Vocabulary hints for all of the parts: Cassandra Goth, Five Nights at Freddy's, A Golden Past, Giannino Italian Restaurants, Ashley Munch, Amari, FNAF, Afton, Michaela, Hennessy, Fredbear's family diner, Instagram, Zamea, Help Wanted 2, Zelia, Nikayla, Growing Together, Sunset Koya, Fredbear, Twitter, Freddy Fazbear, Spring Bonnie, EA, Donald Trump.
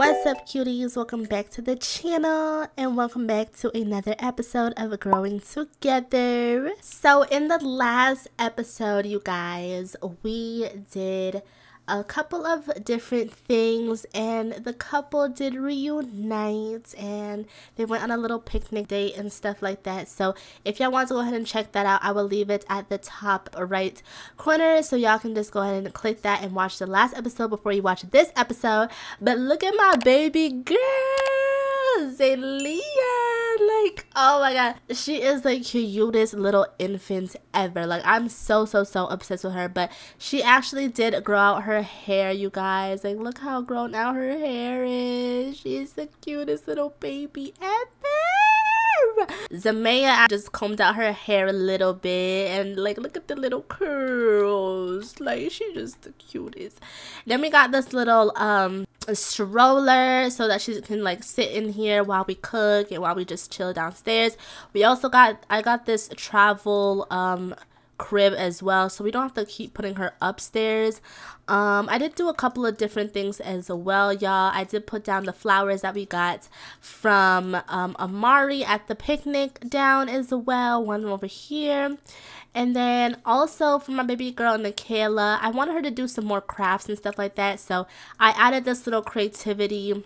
What's up, cuties? Welcome back to the channel and welcome back to another episode of Growing Together. So in the last episode, you guys, we did a couple of different things and the couple did reunite and they went on a little picnic date and stuff like that. So if y'all want to go ahead and check that out, I will leave it at the top right corner so y'all can just go ahead and click that and watch the last episode before you watch this episode. But look at my baby girl, Zelia. Like, oh my god, she is the cutest little infant ever. Like, I'm so obsessed with her. But she actually did grow out her hair, you guys. Like, look how grown out her hair is. She's the cutest little baby ever. Zamea just combed out her hair a little bit and like look at the little curls. Like, she's just the cutest. Then we got this little a stroller so that she can like sit in here while we cook and while we just chill downstairs. We also got, I got this travel crib as well, so we don't have to keep putting her upstairs. I did do a couple of different things as well, y'all. I did put down the flowers that we got from Amari at the picnic down as well, one over here. And then also for my baby girl, Nikayla, I wanted her to do some more crafts and stuff like that. So I added this little creativity,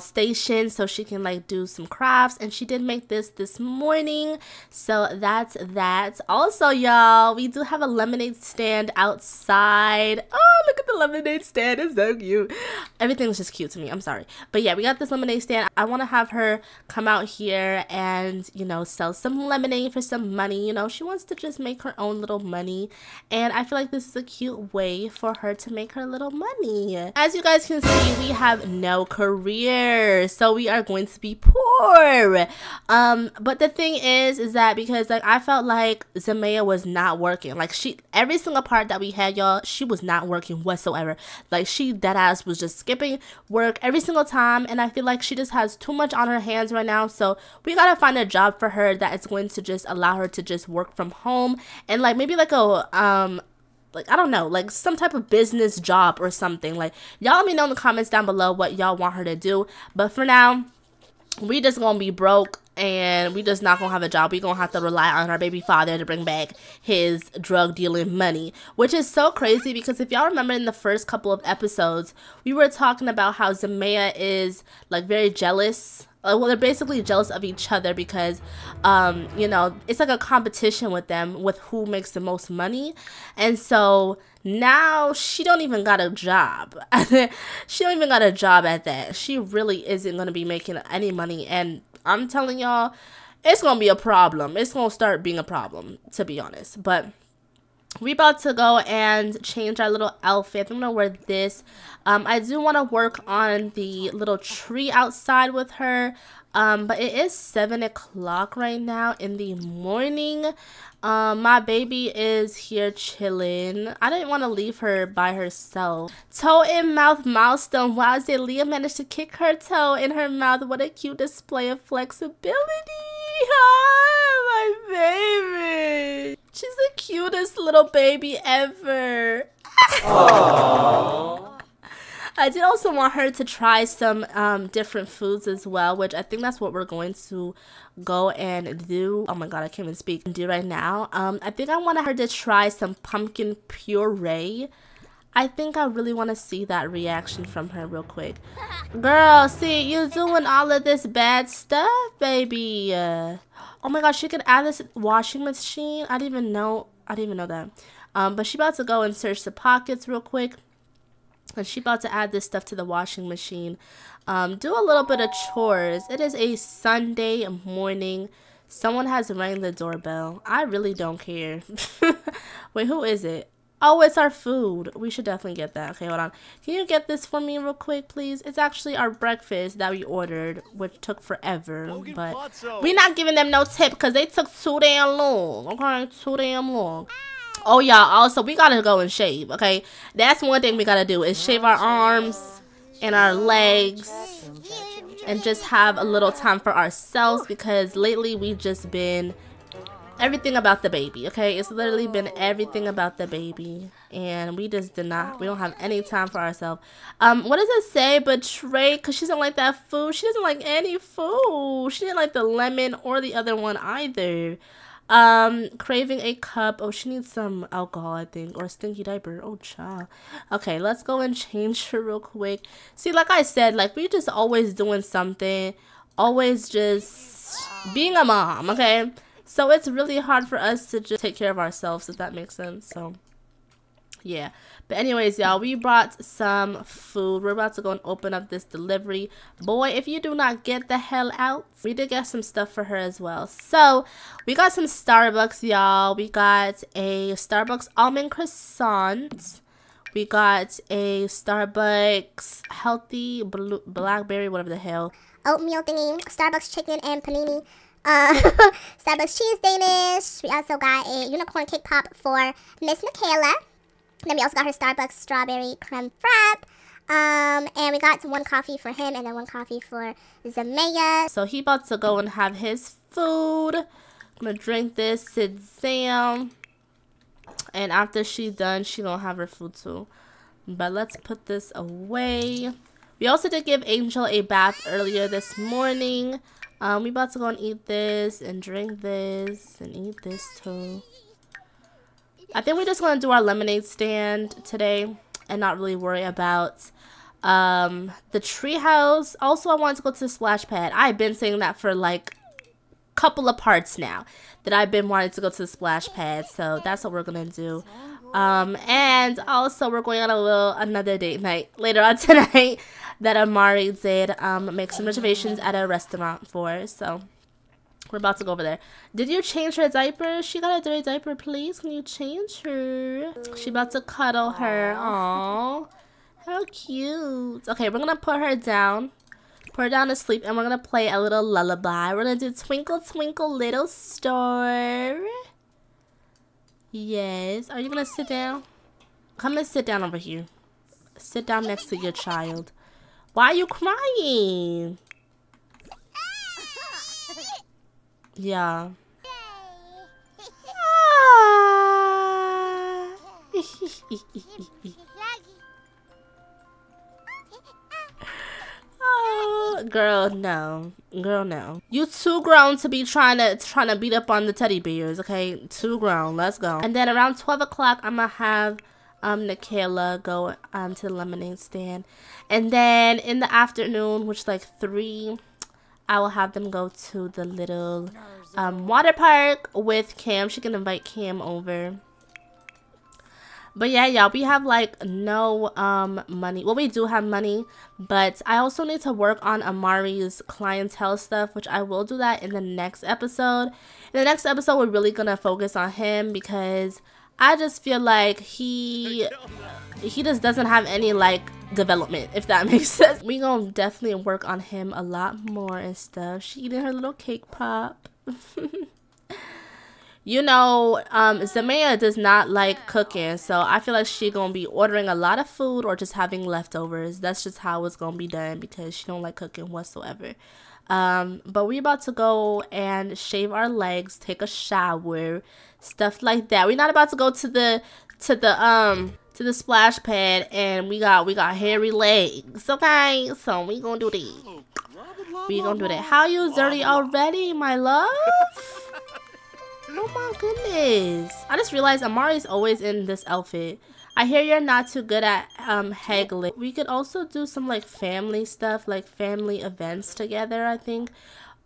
station, so she can like do some crafts. And she did make this morning. So that's that. Also, y'all, we do have a lemonade stand outside. Oh, look at the lemonade stand. It's so cute. Everything's just cute to me. I'm sorry. But yeah, we got this lemonade stand. I want to have her come out here and, you know, sell some lemonade for some money. You know, she wants to just make her own little money. And I feel like this is a cute way for her to make her little money. As you guys can see, we have no career, so we are going to be poor. But the thing is that because like I felt like Zamea was not working. Like, she, every single part that we had, y'all, she was not working whatsoever. Like, she deadass was just skipping work every single time, and I feel like she just has too much on her hands right now. So we gotta find a job for her that is going to just allow her to just work from home, and like maybe like a like, I don't know, like some type of business job or something. Like, y'all let me know in the comments down below what y'all want her to do. But for now, we just gonna be broke and we just not gonna have a job. We gonna have to rely on our baby father to bring back his drug dealing money, which is so crazy because if y'all remember in the first couple of episodes, we were talking about how Zamea is like very jealous. Well, they're basically jealous of each other because, you know, it's like a competition with them with who makes the most money. And so now she don't even got a job. She don't even got a job at that. She really isn't going to be making any money. And I'm telling y'all, it's going to be a problem. It's going to start being a problem, to be honest. But we about to go and change our little outfit. I'm gonna wear this. I do want to work on the little tree outside with her. But it is 7 o'clock right now in the morning. My baby is here chilling. I didn't want to leave her by herself. Toe in mouth milestone. Wow, Zelia managed to kick her toe in her mouth. What a cute display of flexibility. Oh, my baby. She's the cutest little baby ever. I did also want her to try some different foods as well, which I think that's what we're going to go and do. Oh my god, I can't even speak and do right now. I think I wanted her to try some pumpkin puree. I think I really want to see that reaction from her real quick. Girl, see, you're doing all of this bad stuff, baby. Oh my gosh, she could add this washing machine. I didn't even know that. But she about to go and search the pockets real quick. And she about to add this stuff to the washing machine. Do a little bit of chores. It is a Sunday morning. Someone has rang the doorbell. I really don't care. Wait, who is it? Oh, it's our food. We should definitely get that. Okay, hold on. Can you get this for me real quick, please? It's actually our breakfast that we ordered, which took forever. But we're not giving them no tip because they took too damn long. Okay, too damn long. Oh, y'all, also, we got to go and shave, okay? That's one thing we got to do is shave our arms and our legs and just have a little time for ourselves because lately we've just been everything about the baby, okay? It's literally been everything about the baby, and we just did not, we don't have any time for ourselves. What does it say? Betray, because she doesn't like that food. She doesn't like any food. She didn't like the lemon or the other one either. Craving a cup. Oh, she needs some alcohol, I think, or a stinky diaper. Oh, child. Okay, let's go and change her real quick. See, like I said, like, we just always doing something, always just being a mom, okay? So it's really hard for us to just take care of ourselves, if that makes sense. So yeah, but anyways, y'all, we brought some food. We're about to go and open up this delivery boy. If you do not get the hell out, we did get some stuff for her as well. So we got some Starbucks, y'all. We got a Starbucks almond croissant. We got a Starbucks healthy blackberry, whatever the hell, oatmeal thingy, Starbucks chicken and panini, Starbucks cheese Danish. We also got a unicorn cake pop for Miss Michaela. Then we also got her Starbucks strawberry creme frap. And we got one coffee for him and then one coffee for Zamea. So he about to go and have his food. I'm gonna drink this, sit down. And after she's done, she gonna have her food too. But let's put this away. We also did give Angel a bath earlier this morning. We about to go and eat this and drink this and eat this too. I think we're just going to do our lemonade stand today and not really worry about the treehouse. Also, I wanted to go to the splash pad. I've been saying that for like a couple of parts now, that I've been wanting to go to the splash pad. So that's what we're going to do. And also, we're going on a little another date night later on tonight that Amari did make some reservations at a restaurant for. So we're about to go over there. Did you change her diaper? She got a dirty diaper, please. Can you change her? She about to cuddle her. Aww. How cute. Okay, we're going to put her down. Put her down to sleep. And we're going to play a little lullaby. We're going to do Twinkle Twinkle Little Star. Yes. Are you going to sit down? Come and sit down over here. Sit down next to your child. Why are you crying? Yeah. Ah. Oh, girl, no. Girl, no. You too grown to be trying to beat up on the teddy bears, okay? Too grown. Let's go. And then around 12 o'clock, I'm going to have Nikayla go to the lemonade stand. And then in the afternoon, which is like 3... I will have them go to the little water park with Cam. She can invite Cam over. But yeah, y'all, we have like no money. Well, we do have money, but I also need to work on Amari's clientele stuff, which I will do that in the next episode. In the next episode, we're really gonna focus on him because I just feel like he just doesn't have any like development, if that makes sense. We gonna definitely work on him a lot more and stuff. She eating her little cake pop. You know, Zamea does not like cooking, so I feel like she gonna be ordering a lot of food or just having leftovers. That's just how it's gonna be done because she don't like cooking whatsoever. But we about to go and shave our legs, take a shower, stuff like that. We're not about to go to the to the splash pad and we got hairy legs, okay? So we gonna do that. We gonna do that. How you dirty already, my love? Oh my goodness. I just realized Amari's always in this outfit. I hear you're not too good at haggling. We could also do some like family stuff, like family events together, I think.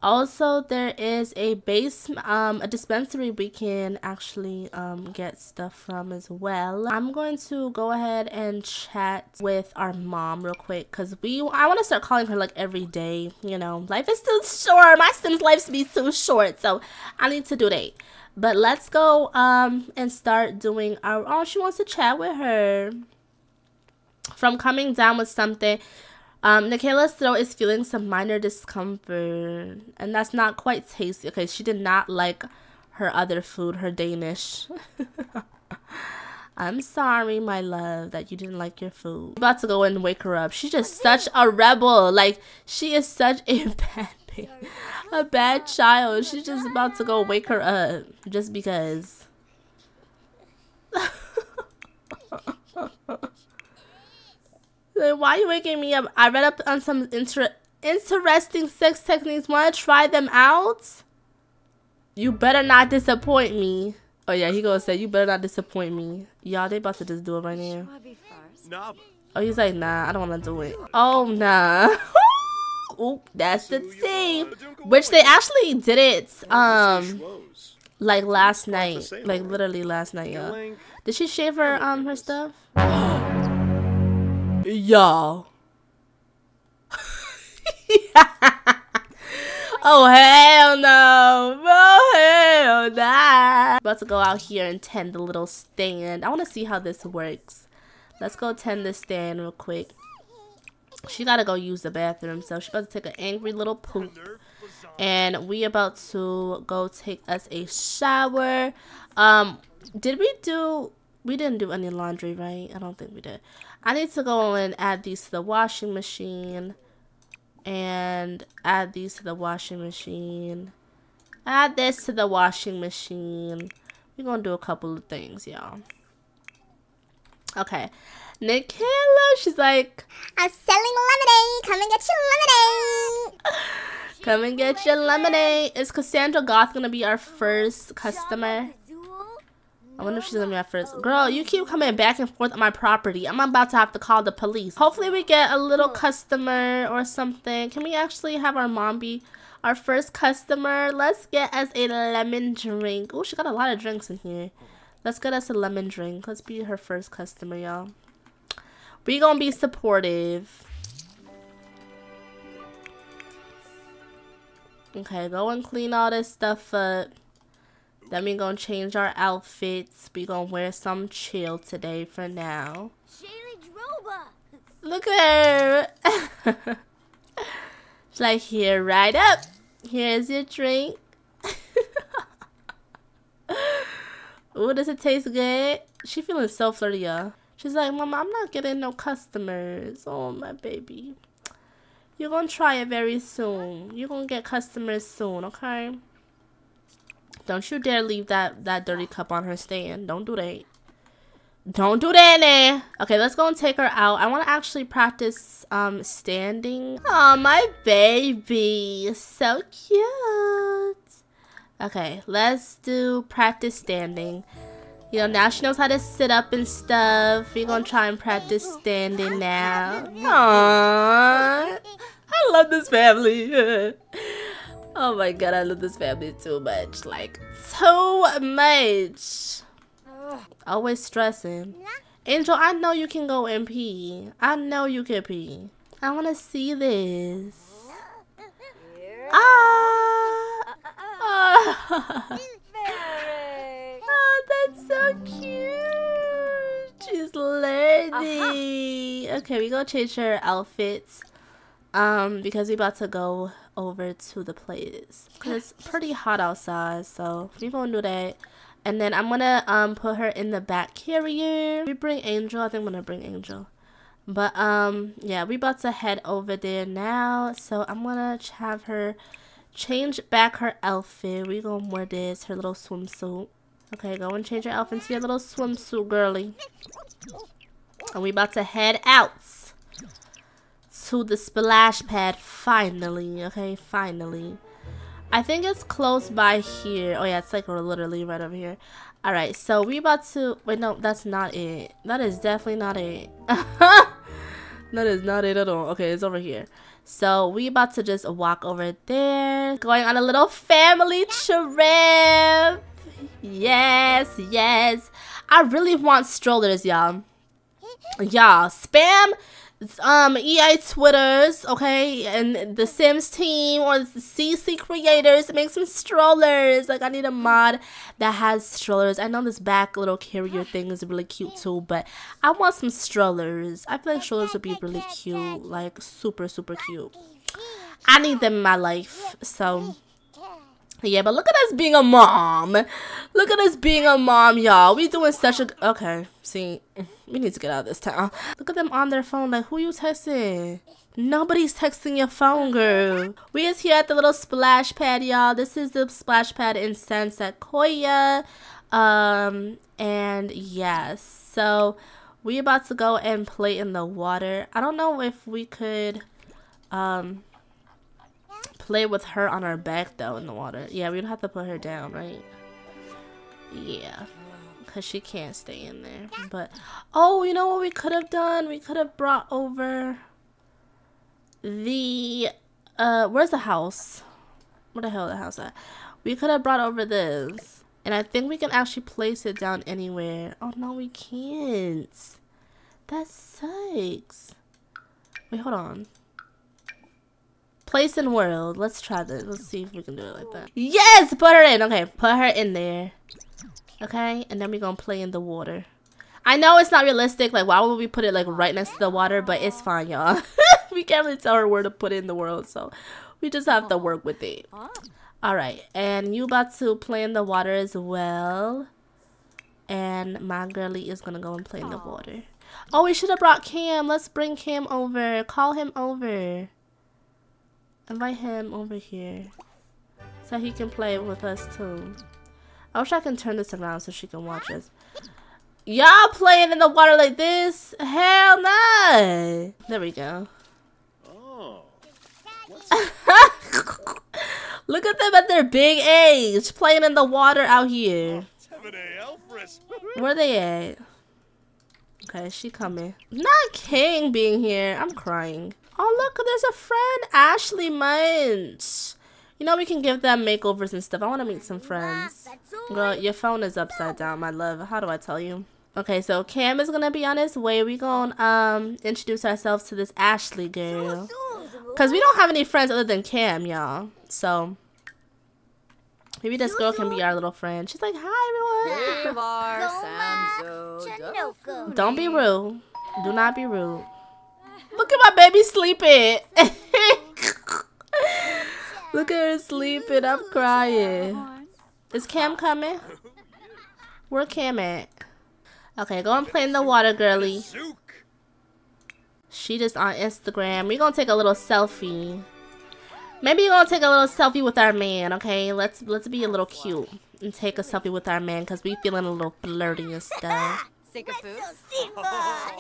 Also, there is a dispensary we can actually get stuff from as well. I'm going to go ahead and chat with our mom real quick because I want to start calling her like every day. You know, life is too short. My Sims life be too short, so I need to do that. But let's go and start doing our. Oh, she wants to chat with her. From coming down with something. Nikayla's throat is feeling some minor discomfort, and that's not quite tasty. Okay, she did not like her other food, her Danish. I'm sorry, my love, that you didn't like your food. I'm about to go and wake her up. She's just such a rebel. Like, she is such a bad baby. a bad child. She's just about to go wake her up just because. Like, why are you waking me up? I read up on some interesting sex techniques. Want to try them out? You better not disappoint me. Oh yeah, he gonna say you better not disappoint me. Y'all, they about to just do it right now. Oh, he's like, nah, I don't want to do it. Oh, nah. Oop, that's the thing. Which they actually did it, like last night. Like literally last night, y'all. Did she shave her stuff? Y'all. Oh, hell no. Oh, hell nah. About to go out here and tend the little stand. I want to see how this works. Let's go tend this stand real quick. She gotta go use the bathroom, so she's about to take an angry little poop. And we about to go take us a shower. Did we do... We didn't do any laundry, right? I don't think we did. I need to go and add these to the washing machine. And add these to the washing machine. Add this to the washing machine. We're gonna do a couple of things, y'all. Okay, Nikayla, she's like, I'm selling lemonade. Come and get your lemonade. Come and get your lemonade. Is Cassandra Goth gonna be our first customer? I wonder if she's gonna be our first. Girl, you keep coming back and forth on my property. I'm about to have to call the police. Hopefully we get a little customer or something. Can we actually have our mom be our first customer? Let's get us a lemon drink. Oh, she got a lot of drinks in here. Let's get us a lemon drink. Let's be her first customer, y'all. We gonna be supportive. Okay, go and clean all this stuff up. Then we gonna change our outfits. We gonna wear some chill today for now. Look at her. She's like, here, right up. Here's your drink. Ooh, does it taste good? She feeling so flirty, y'all. She's like, Mama, I'm not getting no customers. Oh, my baby. You're gonna try it very soon. You're gonna get customers soon, okay? Don't you dare leave that dirty cup on her stand. Don't do that. Don't do that, nah. Okay, let's go and take her out. I want to actually practice standing. Oh, my baby. So cute. Okay, let's do practice standing. You know, now she knows how to sit up and stuff. We're gonna try and practice standing now. Aww. I love this family. Oh my god, I love this family too much. Like, too much. Always stressing. Angel, I know you can go and pee. I know you can pee. I wanna see this. Oh, that's so cute. She's learning. Okay, we gonna change her outfits because we about to go over to the place because it's pretty hot outside, so we gonna do that. And then I'm gonna put her in the back carrier. We bring Angel. I think I'm gonna bring Angel, but yeah, we about to head over there now, so I'm gonna have her change back her outfit. We gonna wear this, her little swimsuit. Okay, go and change your outfit to your little swimsuit, girly. And we about to head out to the splash pad, finally. Okay, finally. I think it's close by here. Oh yeah, it's like literally right over here. Alright, so we about to... Wait, no, that's not it. That is definitely not it. That is not it at all. Okay, it's over here. So we about to just walk over there. Going on a little family trip. Yes, yes. I really want strollers, y'all. Y'all, spam EA Twitters, okay? And the Sims team or the CC creators. Make some strollers. Like, I need a mod that has strollers. I know this back little carrier thing is really cute too, but I want some strollers. I feel like strollers would be really cute. Like, super, super cute. I need them in my life, so... Yeah, but look at us being a mom. Look at us being a mom, y'all. We doing such a... Okay, see, we need to get out of this town. Look at them on their phone. Like, who you texting? Nobody's texting your phone, girl. We is here at the little splash pad, y'all. This is the splash pad in Sunset Koya. And yes, so we about to go and play in the water. I don't know if we could play with her on our back though in the water. Yeah, we'd have to put her down, right? Yeah, because she can't stay in there. But oh, you know what we could have done? We could have brought over the where's the house? Where the hell is the house at? We could have brought over this, and I think we can actually place it down anywhere. Oh no, we can't. That sucks. Wait, hold on. Place in world. Let's try this. Let's see if we can do it like that. Yes, put her in. Okay, put her in there. Okay, and then we're gonna play in the water. I know it's not realistic. Like, why would we put it like right next to the water? But it's fine, y'all. We can't really tell her where to put it in the world, so we just have to work with it. All right, and you about to play in the water as well. And my girly is gonna go and play in the water. Oh, we should have brought Cam. Let's bring Cam over. Call him over. Invite him over here so he can play with us too. I wish I can turn this around so she can watch us. Y'all playing in the water like this? Hell no! There we go. Oh. Look at them at their big age, playing in the water out here. Where they at? Okay, she coming. Not King being here. I'm crying. Oh look, there's a friend, Ashley Munch. You know, we can give them makeovers and stuff. I want to meet some friends. Girl, your phone is upside down, my love. How do I tell you? Okay, so Cam is going to be on his way. We're going to introduce ourselves to this Ashley girl. Because we don't have any friends other than Cam, y'all. So maybe this girl can be our little friend. She's like, hi, everyone. Don't be rude. Do not be rude. Look at my baby sleeping. Look at her sleeping. I'm crying. Is Cam coming? Where Cam at? Okay, go and play in the water, girly. She just on Instagram. We're gonna take a little selfie. Maybe you're gonna take a little selfie with our man, okay? Let's be a little cute and take a selfie with our man because we feeling a little flirty and stuff. Aww.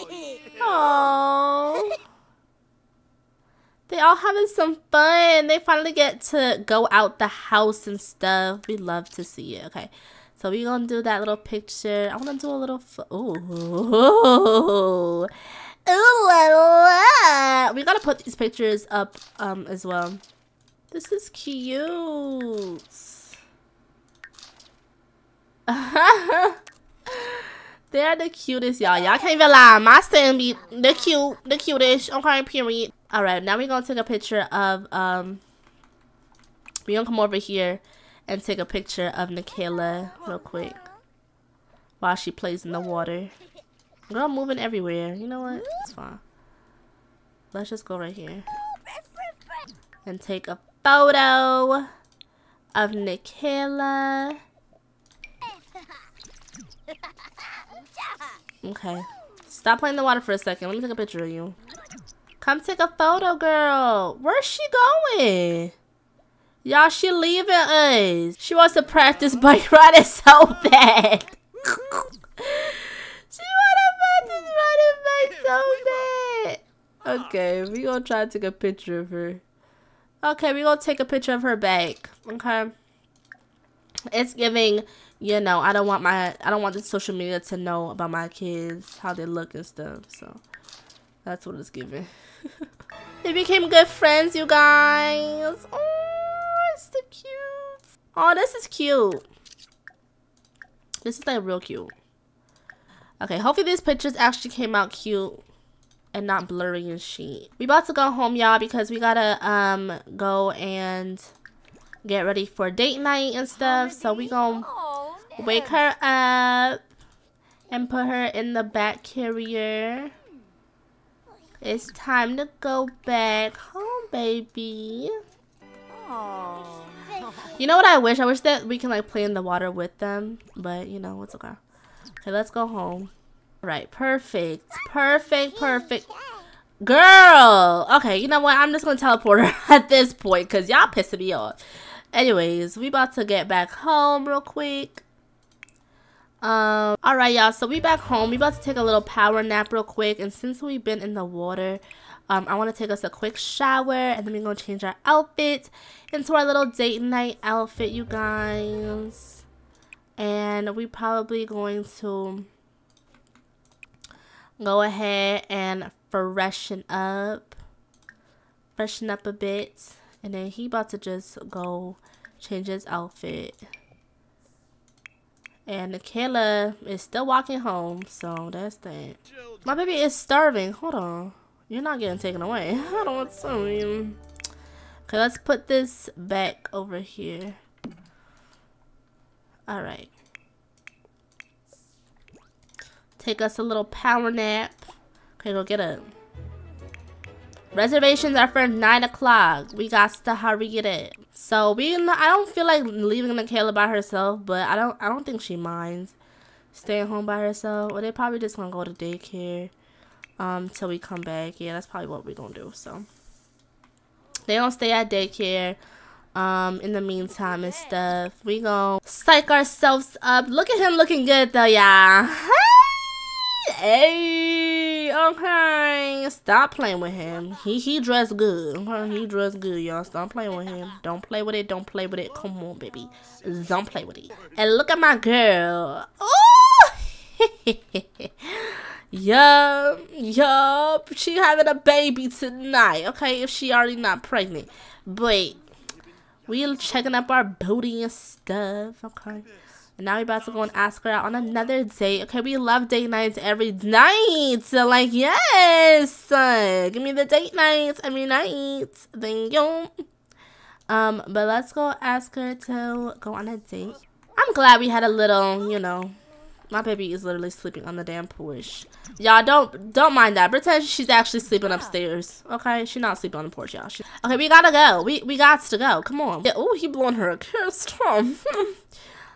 They all having some fun. They finally get to go out the house and stuff. We love to see it. Okay, so we're gonna do that little picture. I wanna do a little ooh. We gotta put these pictures up as well. This is cute. They're the cutest, y'all. Y'all can't even lie. My stand be the cute, the cutest. Okay, period. All right, now we're gonna take a picture of we're gonna come over here and take a picture of Nikayla real quick while she plays in the water. Girl, moving everywhere. You know what? It's fine. Let's just go right here and take a photo of Nikayla. Okay, stop playing in the water for a second. Let me take a picture of you. Come take a photo, girl. Where's she going? Y'all, she leaving us. She wants to practice bike riding so bad. She wants to practice riding bike so bad. Okay, we gonna try to take a picture of her. Okay, we gonna take a picture of her back. Okay, it's giving. You know, I don't want the social media to know about my kids, how they look and stuff. So that's what it's giving. They became good friends, you guys. Oh, it's so cute. Oh, this is cute. This is like real cute. Okay, hopefully these pictures actually came out cute and not blurry and shit. We about to go home, y'all, because we gotta go and get ready for date night and stuff. So we gonna wake her up and put her in the back carrier. It's time to go back home, baby. Aww. You know what I wish? I wish that we can like play in the water with them, but you know, it's okay. Okay, let's go home. All right, perfect. Perfect. Girl! Okay, you know what? I'm just gonna teleport her at this point because y'all pissing me off. Anyways, we about to get back home real quick. Alright y'all, so we back home. We about to take a little power nap real quick, and since we've been in the water, I want to take us a quick shower, and then we're gonna change our outfit into our little date night outfit, you guys. And we probably going to go ahead and freshen up a bit, and then he about to just go change his outfit. And Nikayla is still walking home, so that's that. My baby is starving. Hold on. You're not getting taken away. I don't want to. Okay, let's put this back over here. Alright. Take us a little power nap. Okay, go get up. Reservations are for 9 o'clock. We got to hurry it up. So I don't feel like leaving Nikayla by herself, but I don't think she minds staying home by herself. Or they probably just gonna go to daycare till we come back. Yeah, that's probably what we're gonna do. So they don't stay at daycare in the meantime and stuff. We gonna psych ourselves up. Look at him looking good though, y'all. Hey, okay, stop playing with him. He dressed good. He dressed good, y'all. Stop playing with him. Don't play with it. Don't play with it. Come on, baby. Don't play with it. And look at my girl. Oh, yup, yup. She having a baby tonight. Okay, if she already not pregnant, but we checking up our booty and stuff. Okay. And now we're about to go and ask her out on another date. Okay, we love date nights every night. So like, yes, give me the date nights every night. Thank you. But let's go ask her to go on a date. I'm glad we had a little, you know. My baby is literally sleeping on the damn porch. Y'all don't mind that. Pretend she's actually sleeping upstairs. Okay, she's not sleeping on the porch, y'all. Okay, we gotta go. We got to go. Come on. Yeah, oh, he blowing her a kiss.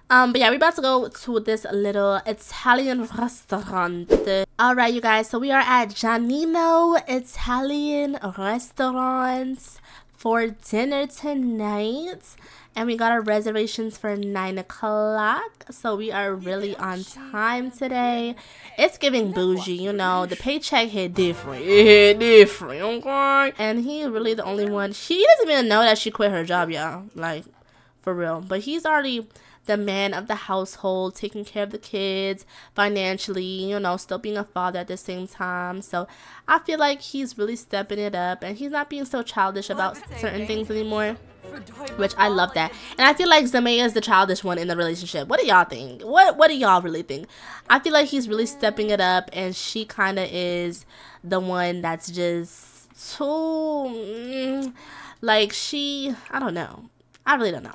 But yeah, we're about to go to this little Italian restaurant. Alright, you guys, so we are at Giannino Italian Restaurants for dinner tonight. And we got our reservations for 9 o'clock. So we are really on time today. It's giving bougie, you know. The paycheck hit different. It hit different, okay? And he's really the only one. She doesn't even know that she quit her job, y'all. Like, for real. But he's already the man of the household, taking care of the kids financially, you know, still being a father at the same time. So I feel like he's really stepping it up, and he's not being so childish about certain things anymore, which I love that. And I feel like Zamea is the childish one in the relationship. What do y'all think? What do y'all really think? I feel like he's really stepping it up, and she kind of is the one that's just too like, she, I don't know. I really don't know.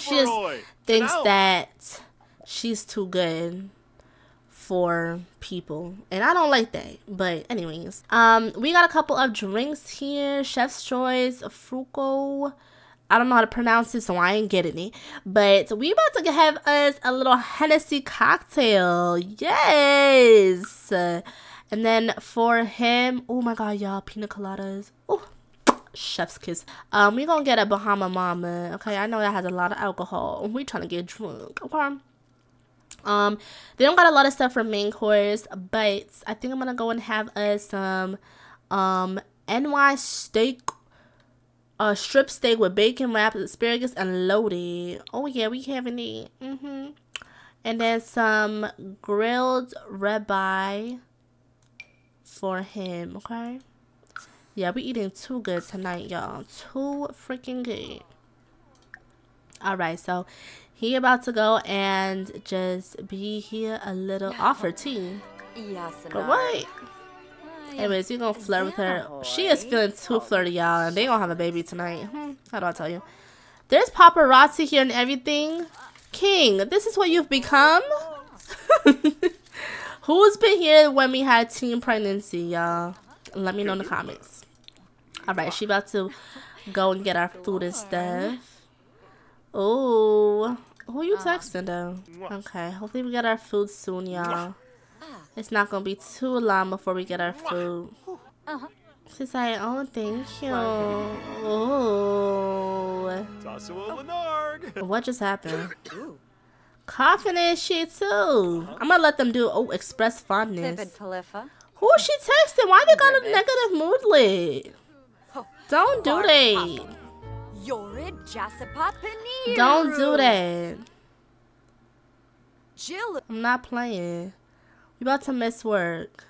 She just thinks that she's too good for people, and I don't like that. But anyways, we got a couple of drinks here. Chef's Choice, Fruko. I don't know how to pronounce it, so I ain't getting it. But we about to have us a little Hennessy cocktail. Yes. And then for him, oh my god, y'all, pina coladas. Oh. Chef's kiss. We're gonna get a Bahama Mama. Okay, I know that has a lot of alcohol. We trying to get drunk. Okay. They don't got a lot of stuff for main course, but I think I'm gonna go and have us some NY steak, strip steak with bacon wrapped asparagus and loaded. Oh yeah, we having it. And then some grilled ribeye for him. Okay. Yeah, we eating too good tonight, y'all. Too freaking good. Alright, so he about to go and just be here a little. Offer tea. But what? Anyways, you gonna flirt with her. She is feeling too flirty, y'all. And they gonna have a baby tonight. How do I tell you? There's paparazzi here and everything. King, this is what you've become? Who's been here when we had teen pregnancy, y'all? Let me know in the comments. Alright, she about to go and get our food and stuff. Oh, who are you texting though? Okay, hopefully we get our food soon, y'all. It's not gonna be too long before we get our food. Oh, thank you. Oh. What just happened? Coughing is she too. I'm gonna let them do express fondness. Who is she texting? Why they got a negative mood lit? Don't do that. Don't do that. I'm not playing. We about to miss work.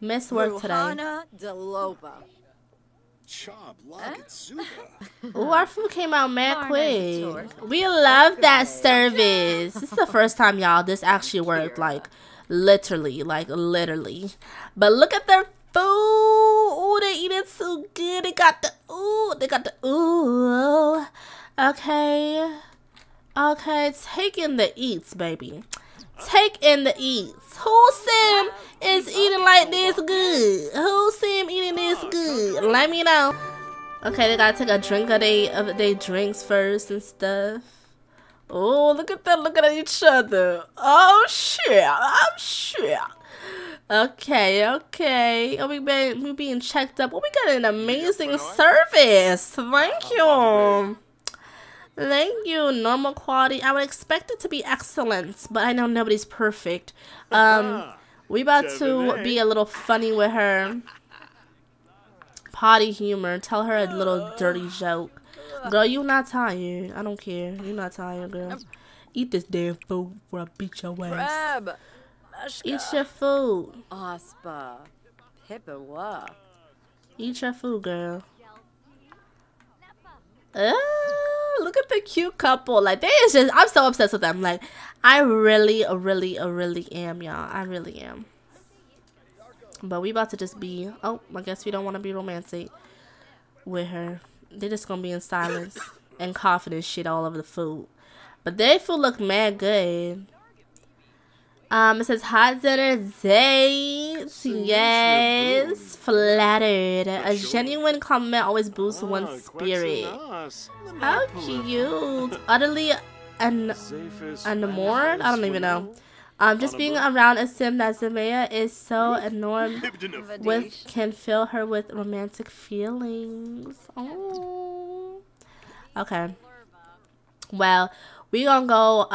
Miss work today. Ooh, our food came out mad quick. We love that service. This is the first time, y'all, this actually worked. Like, literally. Like, literally. But look at their food. Ooh, they eat it so good. They got the ooh. They got the ooh. Okay. Okay, take in the eats, baby. Take in the eats. Who Sim is eating like this good? Who Sim eating this good? Let me know. Okay, they gotta take a drink of their drinks first and stuff. Oh, look at them looking at each other. Oh shit, I'm shit. Okay, okay. Oh, we being checked up. Oh, we got an amazing service. Thank you. Thank you. Normal quality. I would expect it to be excellent, but I know nobody's perfect. We about to be a little funny with her. Potty humor. Tell her a little dirty joke. Girl, you not tired. I don't care. You're not tired, girl. Eat this damn food before I beat your ass. Eat your food. Eat your food, girl. Look at the cute couple. Like, they is just, I'm so obsessed with them. Like, I really, really, really am, y'all. I really am. But we about to just be, oh, I guess we don't want to be romantic with her. They're just going to be in silence and coughing and shit all over the food. But their food look mad good. It says hot dinner dates. Yes, flattered. A genuine comment always boosts one's spirit. How cute. Utterly unmoored. I don't even know. Just being around a Sim that Zemea is so enormous with can fill her with romantic feelings. Oh. Okay. Well. We gonna go,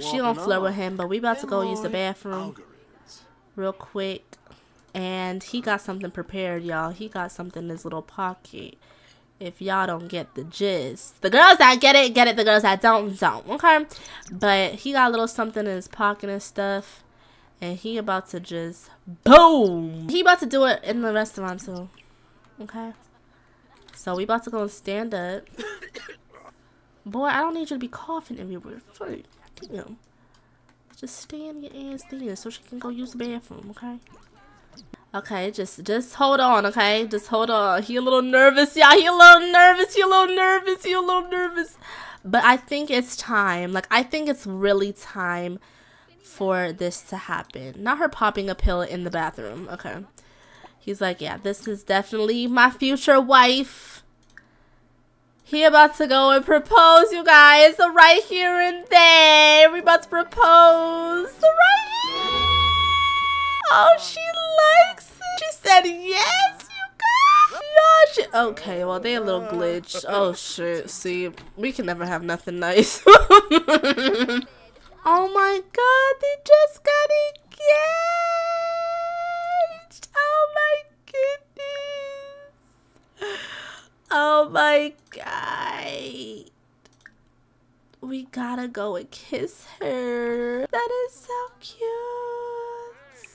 she gonna flirt with him, but we about to go use the bathroom real quick. And he got something prepared, y'all. He got something in his little pocket. If y'all don't get the gist. The girls that get it. The girls that don't. Okay? But he got a little something in his pocket and stuff. And he about to just, boom! He about to do it in the restaurant, too. Okay? So we about to go and stand up. Boy, I don't need you to be coughing everywhere. Fuck. Damn. Just stay in your ass there so she can go use the bathroom, okay? Okay, just hold on, okay? Just hold on. He a little nervous, y'all. He a little nervous. He a little nervous. He a little nervous. But I think it's time. Like, I think it's really time for this to happen. Not her popping a pill in the bathroom, okay? He's like, yeah, this is definitely my future wife. He about to go and propose, you guys, right here and there. We about to propose right here. Oh, she likes it. She said yes, you guys. No, she, okay, well, they a little glitch. Oh, shit. See, we can never have nothing nice. Oh, my God. They just got engaged. Oh, my goodness. Oh my God. We gotta go and kiss her. That is so cute.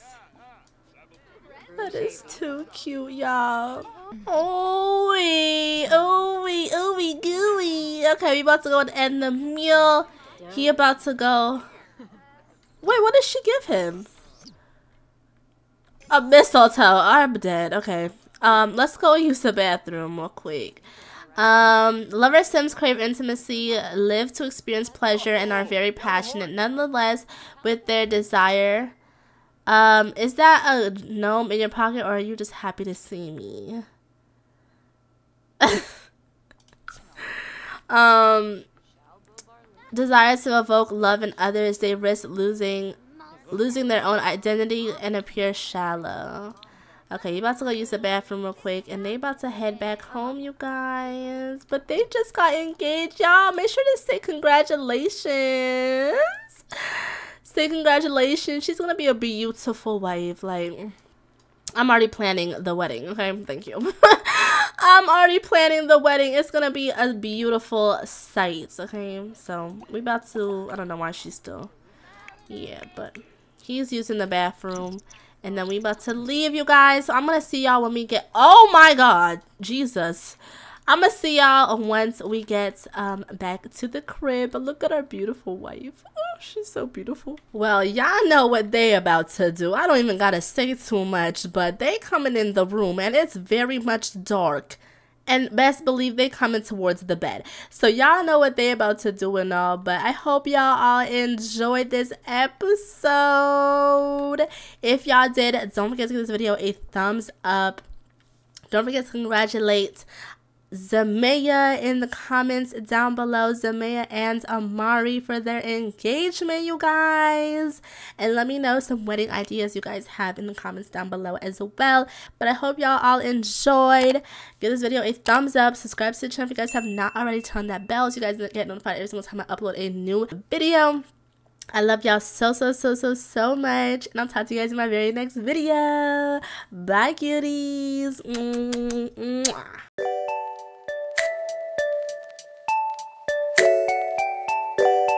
That is too cute, y'all. Ooey, ooey, ooey, gooey. Okay, we about to go and end the meal. He about to go. Wait, what did she give him? A mistletoe. I'm dead. Okay. Let's go use the bathroom real quick. Lover Sims crave intimacy, live to experience pleasure, and are very passionate nonetheless with their desire. Is that a gnome in your pocket, or are you just happy to see me? Desires to evoke love in others, they risk losing losing their own identity and appear shallow. Okay, you about to go use the bathroom real quick, and they about to head back home, you guys. But they just got engaged, y'all. Make sure to say congratulations. Say congratulations. She's gonna be a beautiful wife. Like, I'm already planning the wedding, okay? Thank you. I'm already planning the wedding. It's gonna be a beautiful sight, okay? So, we about to... I don't know why she's still... Yeah, but he's using the bathroom. And then we about to leave, you guys. So I'm gonna see y'all when we get... Oh, my God. Jesus. I'm gonna see y'all once we get back to the crib. But look at our beautiful wife. Oh, she's so beautiful. Well, y'all know what they about to do. I don't even gotta say too much, but they coming in the room and it's very much dark, and best believe they coming towards the bed. So y'all know what they about to do and all, but I hope y'all all enjoyed this episode. If y'all did, don't forget to give this video a thumbs up. Don't forget to congratulate Zamaya in the comments down below, Zamaya and Amari, for their engagement, you guys. And let me know some wedding ideas you guys have in the comments down below as well. But I hope y'all all enjoyed. Give this video a thumbs up, subscribe to the channel if you guys have not already, turned that bell so you guys get notified every single time I upload a new video. I love y'all so much, and I'll talk to you guys in my very next video. Bye, cuties.